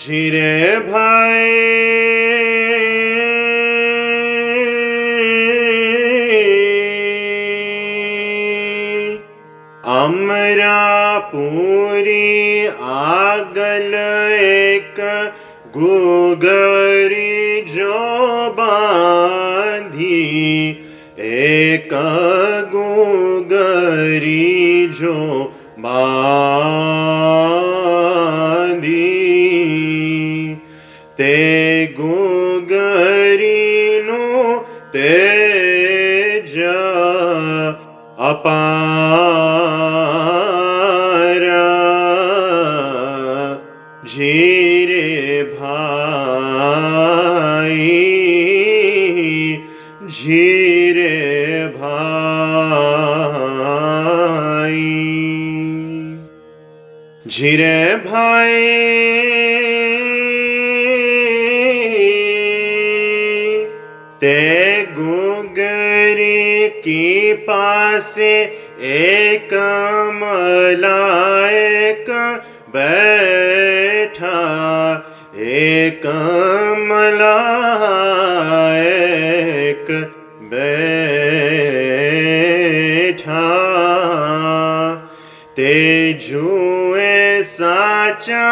जिरे भाई अमरापुरी आगल एक गुगरी जो बांधी एक गुगरी जो बांधी ते गोगरी नो तेज अपार जिरे भाई जिरे भाई ते गोगरी की पासे एक मलायक बैठा ते जुए साचा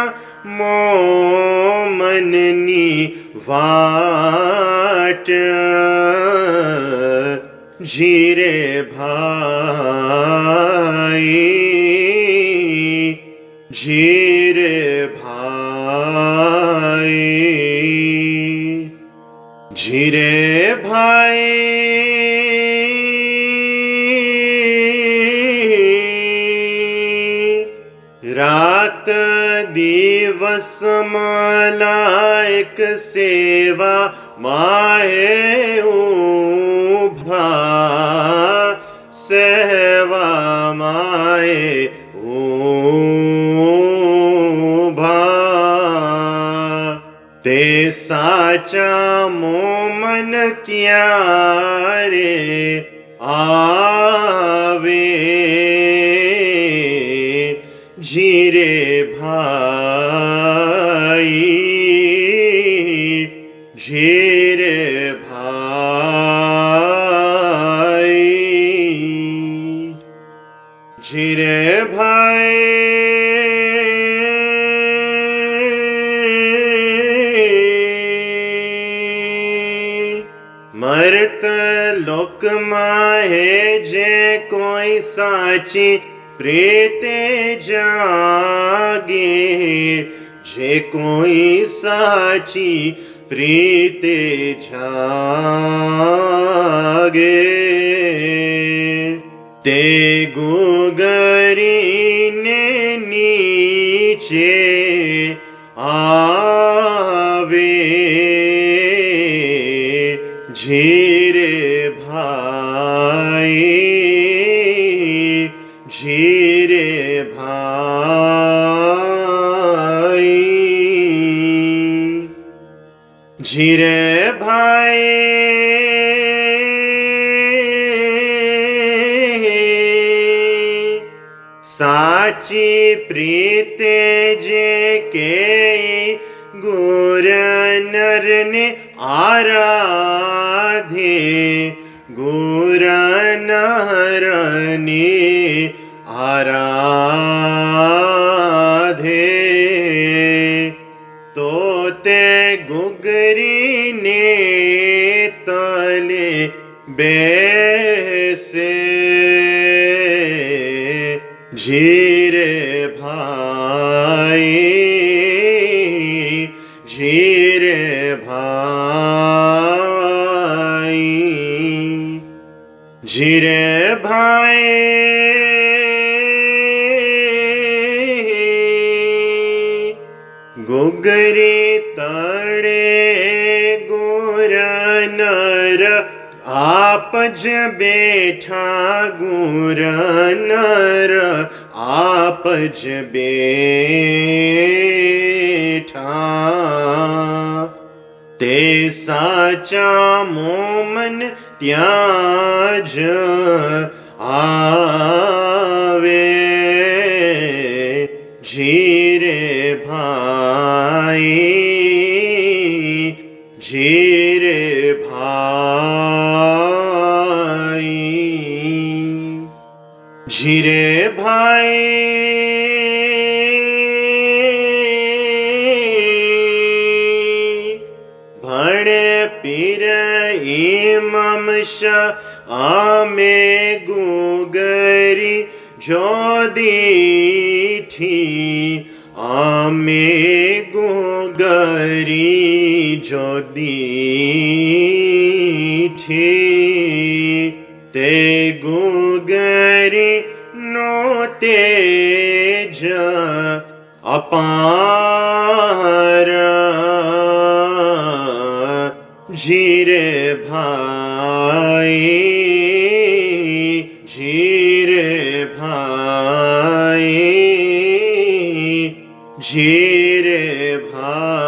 मोमननी वाट जिरे भाई रात दिवस मलायक सेवा माए उभा सेवा माए उभा ते साचा मोमन किया रे आवे जिरे भाई मरत लोक माहे जे कोई साची प्रेते जागे जे कोई साची प्रेते जागे ते गोगरी ने नीचे आवे जिरे भाई साची प्रीत जे के गुर नर ने आराधे गुर नर ने आराधे ते गोगरी ने तले बेसे जिरे भाई गोगरी तड़े गोर नर आपज बैठा गोर नर आपज बैठा ते साचा मोमन त्याज आवे जिरे भाई झिरे भाई भणे पीर इमाम शाह आमे गुगरी जोदी थी आमे गुगरी जोदी थी ते गुगरी नोते जा अपारा झिरे भाई झिरे भाई